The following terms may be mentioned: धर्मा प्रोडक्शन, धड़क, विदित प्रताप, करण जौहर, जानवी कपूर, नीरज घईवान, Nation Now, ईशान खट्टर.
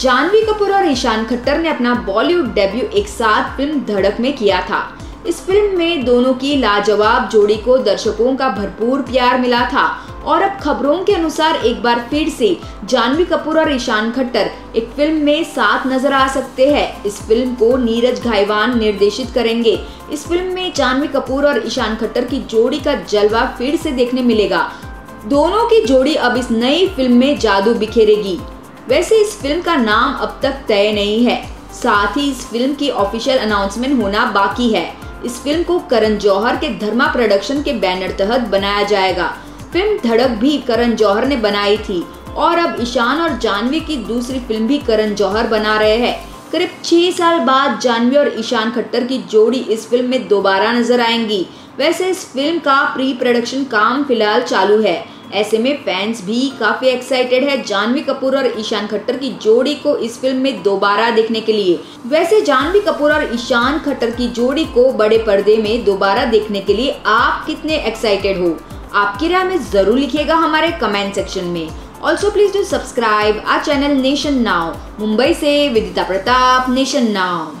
जानवी कपूर और ईशान खट्टर ने अपना बॉलीवुड डेब्यू एक साथ फिल्म धड़क में किया था। इस फिल्म में दोनों की लाजवाब जोड़ी को दर्शकों का भरपूर प्यार मिला था और अब खबरों के अनुसार एक बार फिर से जानवी कपूर और ईशान खट्टर एक फिल्म में साथ नजर आ सकते हैं। इस फिल्म को नीरज घईवान निर्देशित करेंगे। इस फिल्म में जानवी कपूर और ईशान खट्टर की जोड़ी का जलवा फिर से देखने मिलेगा। दोनों की जोड़ी अब इस नई फिल्म में जादू बिखेरेगी। वैसे इस फिल्म का नाम अब तक तय नहीं है, साथ ही इस फिल्म की ऑफिशियल अनाउंसमेंट होना बाकी है। इस फिल्म को करण जौहर के धर्मा प्रोडक्शन के बैनर तहत बनाया जाएगा। फिल्म धड़क भी करण जौहर ने बनाई थी और अब ईशान और जानवी की दूसरी फिल्म भी करण जौहर बना रहे हैं। करीब 6 साल बाद जानवी और ईशान खट्टर की जोड़ी इस फिल्म में दोबारा नजर आएंगी। वैसे इस फिल्म का प्री प्रोडक्शन काम फिलहाल चालू है, ऐसे में फैंस भी काफी एक्साइटेड है जानवी कपूर और ईशान खट्टर की जोड़ी को इस फिल्म में दोबारा देखने के लिए। वैसे जानवी कपूर और ईशान खट्टर की जोड़ी को बड़े पर्दे में दोबारा देखने के लिए आप कितने एक्साइटेड हो? आपकी राय में जरूर लिखिएगा हमारे कमेंट सेक्शन में। Also please do subscribe our channel nation now. Mumbai से विदित प्रताप, नेशन नाउ।